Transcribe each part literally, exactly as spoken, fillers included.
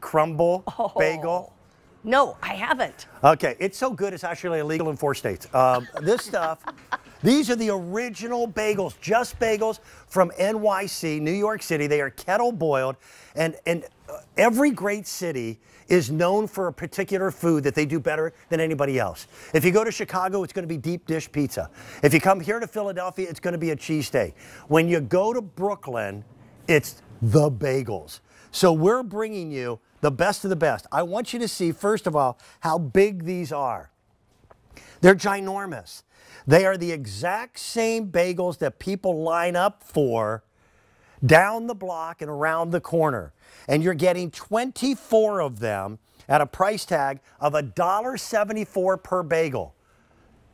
crumble oh. bagel? No, I haven't. Okay, it's so good it's actually illegal in four states. Um, this stuff, these are the original bagels, Just Bagels from N Y C, New York City. They are kettle boiled, and, and every great city is known for a particular food that they do better than anybody else. If you go to Chicago, it's gonna be deep dish pizza. If you come here to Philadelphia, it's gonna be a cheesesteak. When you go to Brooklyn, it's the bagels. So we're bringing you the best of the best. I want you to see, first of all, how big these are. They're ginormous. They are the exact same bagels that people line up for down the block and around the corner. And you're getting twenty-four of them at a price tag of one dollar seventy-four per bagel.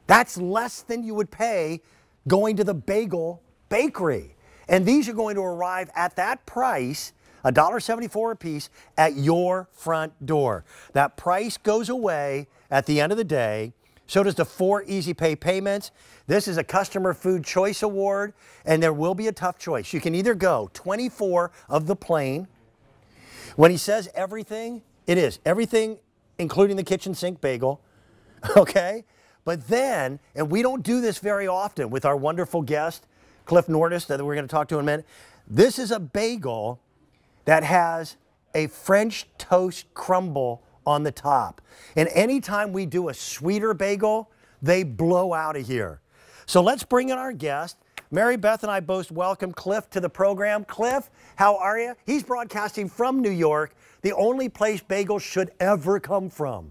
That's less than you would pay going to the bagel bakery. And these are going to arrive at that price, one dollar seventy-four a piece, at your front door. That price goes away at the end of the day. So does the four easy pay payments. This is a Customer Food Choice Award, and there will be a tough choice. You can either go twenty-four of the plain. When he says everything, it is everything, including the kitchen sink bagel, okay? But then, and we don't do this very often with our wonderful guest, Cliff Nordis, that we're gonna talk to in a minute. This is a bagel that has a French toast crumble on the top. And anytime we do a sweeter bagel, they blow out of here. So let's bring in our guest. Mary Beth and I both welcome Cliff to the program. Cliff, how are you? He's broadcasting from New York, the only place bagels should ever come from.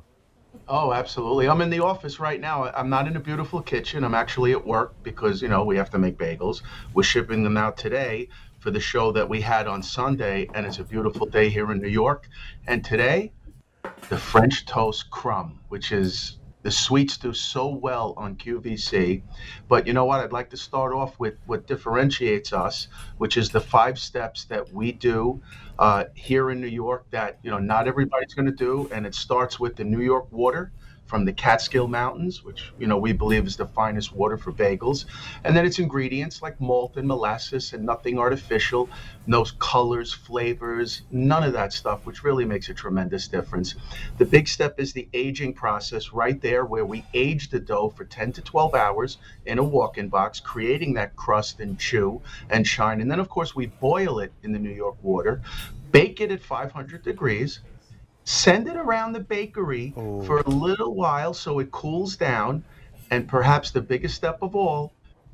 Oh, absolutely. I'm in the office right now. I'm not in a beautiful kitchen. I'm actually at work because, you know, we have to make bagels. We're shipping them out today for the show that we had on Sunday, and it's a beautiful day here in New York. And today, the French toast crumb, which is, the sweets do so well on Q V C. But you know what? I'd like to start off with what differentiates us, which is the five steps that we do uh, here in New York that, you know, not everybody's going to do. And it starts with the New York water from the Catskill Mountains, which, you know, we believe is the finest water for bagels. And then it's ingredients like malt and molasses and nothing artificial, no colors, flavors, none of that stuff, which really makes a tremendous difference. The big step is the aging process right there, where we age the dough for ten to twelve hours in a walk-in box, creating that crust and chew and shine. And then, of course, we boil it in the New York water, bake it at five hundred degrees, send it around the bakery Ooh. for a little while so it cools down, and perhaps the biggest step of all,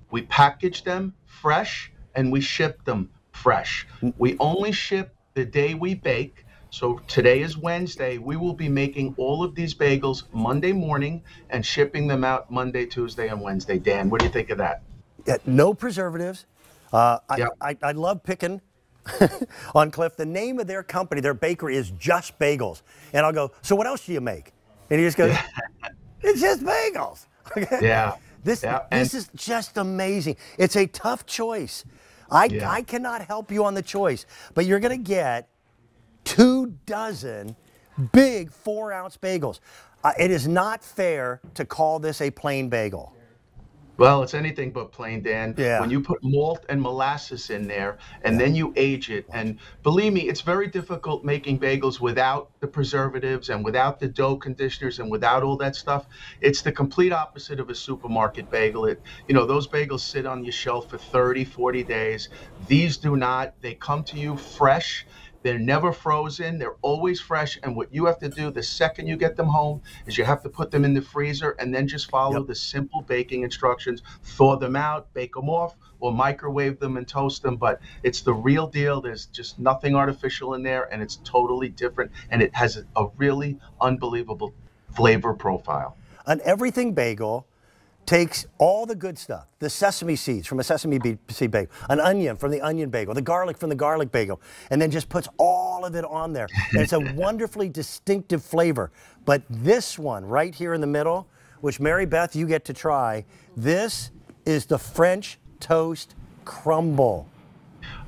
we package them fresh and we ship them fresh. We only ship the day we bake, so today is Wednesday. We will be making all of these bagels Monday morning and shipping them out Monday, Tuesday, and Wednesday. Dan, what do you think of that? Yeah, no preservatives. Uh, I, yep. I, I love picking on Cliff. The name of their company, their bakery, is Just Bagels. And I'll go, so what else do you make? And he just goes, it's just bagels. yeah. This, yeah. this is just amazing. It's a tough choice. I, yeah. I cannot help you on the choice, but you're going to get two dozen big four ounce bagels. Uh, it is not fair to call this a plain bagel. Well, it's anything but plain, Dan. Yeah. When you put malt and molasses in there, and yeah. then you age it, and believe me, it's very difficult making bagels without the preservatives and without the dough conditioners and without all that stuff. It's the complete opposite of a supermarket bagel. It, you know, those bagels sit on your shelf for thirty, forty days. These do not. They come to you fresh. They're never frozen. They're always fresh. And what you have to do the second you get them home is you have to put them in the freezer and then just follow yep. the simple baking instructions. Thaw them out, bake them off, or microwave them and toast them. But it's the real deal. There's just nothing artificial in there, and it's totally different. And it has a really unbelievable flavor profile. An everything bagel takes all the good stuff, the sesame seeds from a sesame seed bagel, an onion from the onion bagel, the garlic from the garlic bagel, and then just puts all of it on there. And it's a wonderfully distinctive flavor. But this one right here in the middle, which Mary Beth, you get to try, this is the French toast crumble.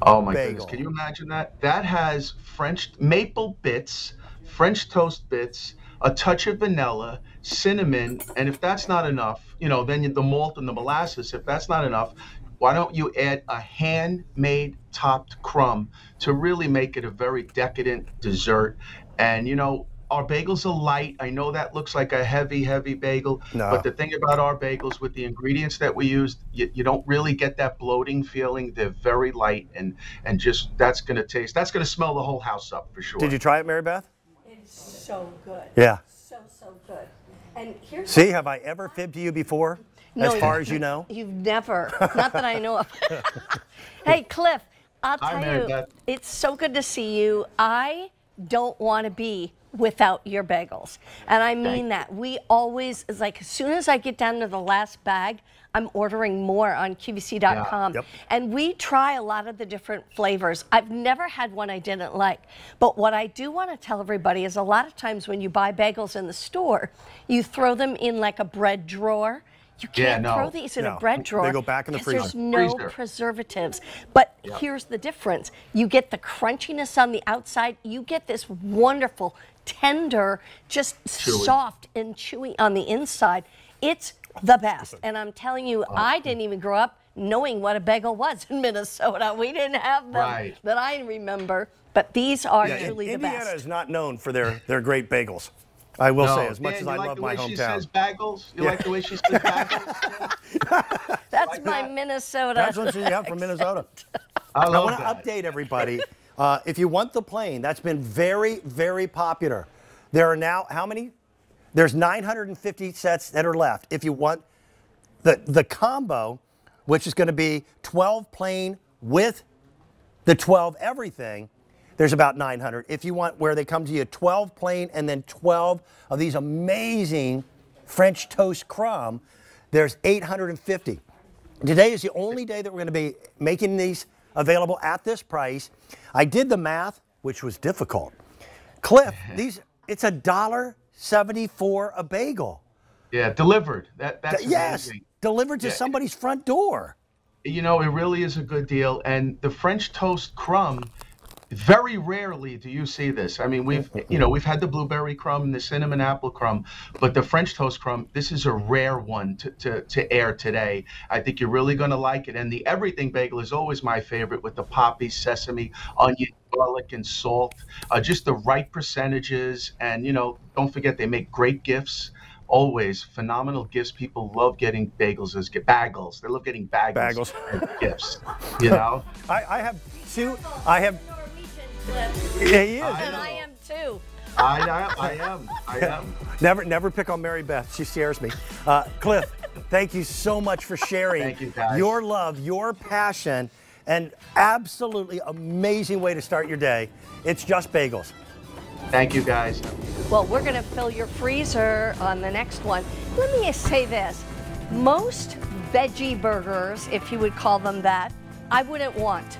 Oh my bagel. goodness, can you imagine that? That has French maple bits, French toast bits, a touch of vanilla, cinnamon, and if that's not enough, you know, then the malt and the molasses, if that's not enough, why don't you add a handmade topped crumb to really make it a very decadent dessert? And you know, our bagels are light. I know that looks like a heavy, heavy bagel, no. but the thing about our bagels with the ingredients that we used, you, you don't really get that bloating feeling. They're very light, and and just that's gonna taste, that's gonna smell the whole house up for sure. Did you try it, Mary Beth? It's so good. Yeah. So, so good. And here's See, have I ever fibbed to you before? No, as far as you know? You've never, not that I know of. Hey, Cliff, I'll tell Hi, Mary you, Beth. It's so good to see you. I don't want to be without your bagels, and I mean that. We always, it's like as soon as I get down to the last bag, I'm ordering more on Q V C dot com. Yeah, yep. And we try a lot of the different flavors. I've never had one I didn't like, but what I do want to tell everybody is a lot of times when you buy bagels in the store, you throw them in like a bread drawer. You can't yeah, no. throw these in no. a bread drawer. They go back in the freezer. There's no freezer. preservatives. But yep. here's the difference. You get the crunchiness on the outside. You get this wonderful, tender, just chewy. soft and chewy on the inside. It's the best. And I'm telling you, oh. I didn't even grow up knowing what a bagel was in Minnesota. We didn't have them right. that I remember. But these are yeah, truly in, the Indiana best. Indiana is not known for their, their great bagels. I will no, say, as much man, as I like love my hometown. You like the way she says bagels? You yeah. like the way she says bagels? That's like my that. Minnesota. That's what she got from Minnesota. I, I want to update everybody. Uh, if you want the plane, that's been very, very popular. There are now, how many? There's nine hundred fifty sets that are left. If you want the, the combo, which is going to be twelve plain with the twelve everything, there's about nine hundred. If you want where they come to you, twelve plain and then twelve of these amazing French toast crumb, there's eight hundred fifty. Today is the only day that we're going to be making these available at this price. I did the math, which was difficult. Cliff, these it's a dollar seventy-four a bagel. Yeah, delivered. That, that's yes, amazing. Delivered to yeah. somebody's front door. You know, it really is a good deal. And the French toast crumb, very rarely do you see this. I mean, we've, you know, we've had the blueberry crumb and the cinnamon apple crumb, but the French toast crumb, this is a rare one to, to, to air today. I think you're really going to like it. And the everything bagel is always my favorite, with the poppy, sesame, onion, garlic, and salt, uh, just the right percentages. And, you know, don't forget, they make great gifts. Always phenomenal gifts. People love getting bagels as get bagels. They love getting bagels, bagels. as gifts, you know? I, I have two, I have... Yeah, he is. I and know. I am too. I am. I am. I am. Never, never pick on Mary Beth. She scares me. Uh, Cliff, thank you so much for sharing thank you guys. your love, your passion, and absolutely amazing way to start your day. It's Just Bagels. Thank you guys. Well, we're going to fill your freezer on the next one. Let me say this: most veggie burgers, if you would call them that, I wouldn't want.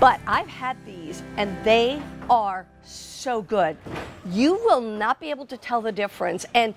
But I've had these, and they are so good. You will not be able to tell the difference. And